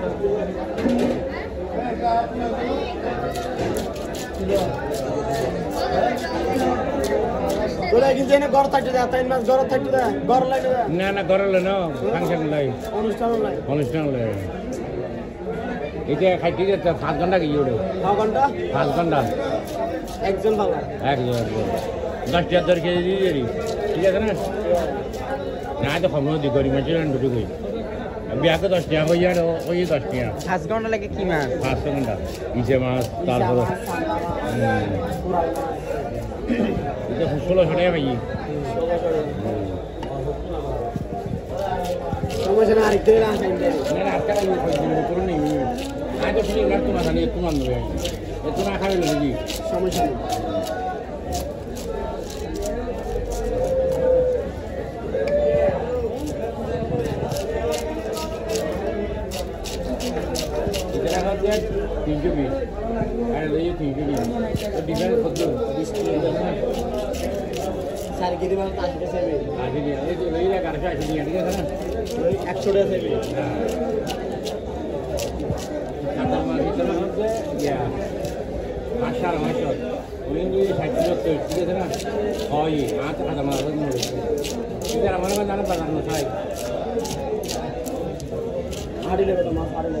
ولا يمكن أن يكون هناك أي شيء يمكن أن يكون هناك أي فصوله شنو بيجي؟ هو شنو عارف كده؟ أنا عارف كده يقولون كورني. هذا شنو يقولون مثلاً يكون عنده يعني. يكون على خير اللي بيجي. شو شنو؟ إذا أخذت تيجي بي. أنا ليه تيجي بي؟ الديفايس خدوه. ساري كده بقى تاش كده سيبي عادي دي ليه يا كارشا عشان يعني كده انا 100 ده سيبي انا ما في كلام ده يا عشان عشان وين دي حاجه كده انا اي ما انا ما عرفت كده انا ما انا بقى انا ساي عادي ليه ما عادي ليه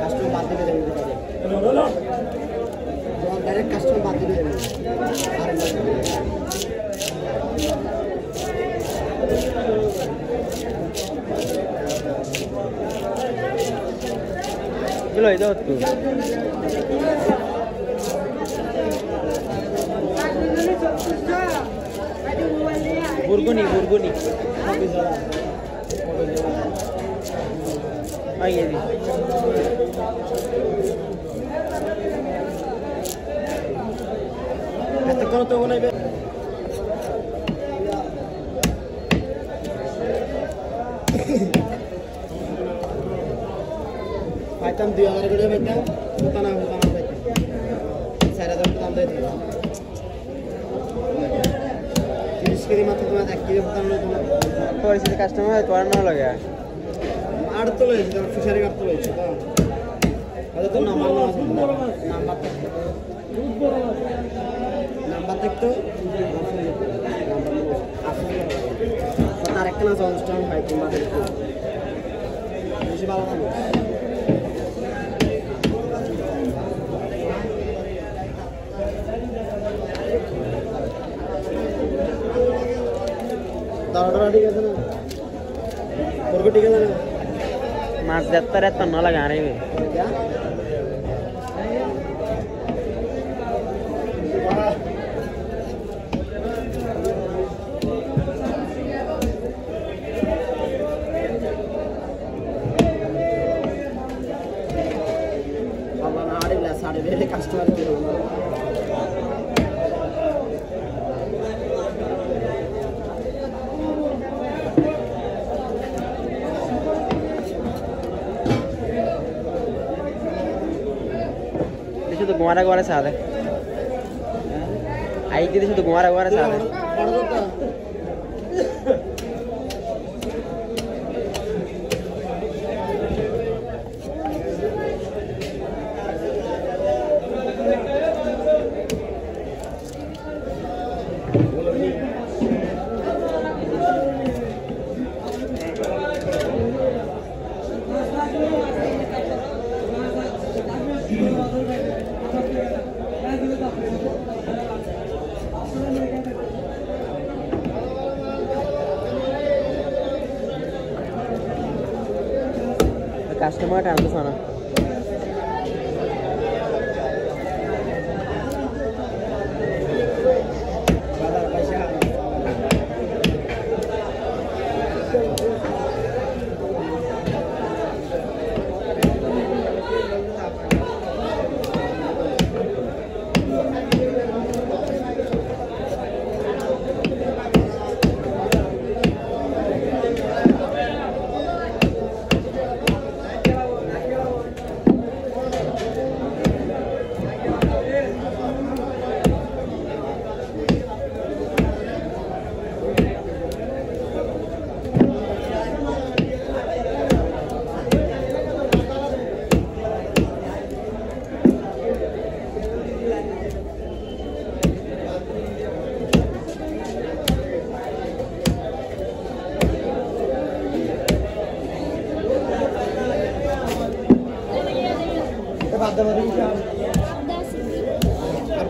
كاستم باتي بيجي تاني. لا لا. جوان دايركت كاستم باتي بيجي تاني. يلا يدوت. برغوني برغوني ايه دي حتى كنت هنا بقى فايتم دي انا كده بقى انا هو سارا ده كريمة تمام أكيد بطلنا تمام. كويس إذا كاستمر توارنا ولا كيا؟ أرتولي إذا كان فشاري أرتولي. هذا تو نام الله نام باتك. نام باتك تو. فتارك كنا زوج جام هاي كم باتك. ماشي بالله. ماس جاتا رہتا نہ لگا رہے गुमारा गुमारा साथ है आई की तो गुमारा गुमारा साथ है كاستمر تعرف صنع. أنا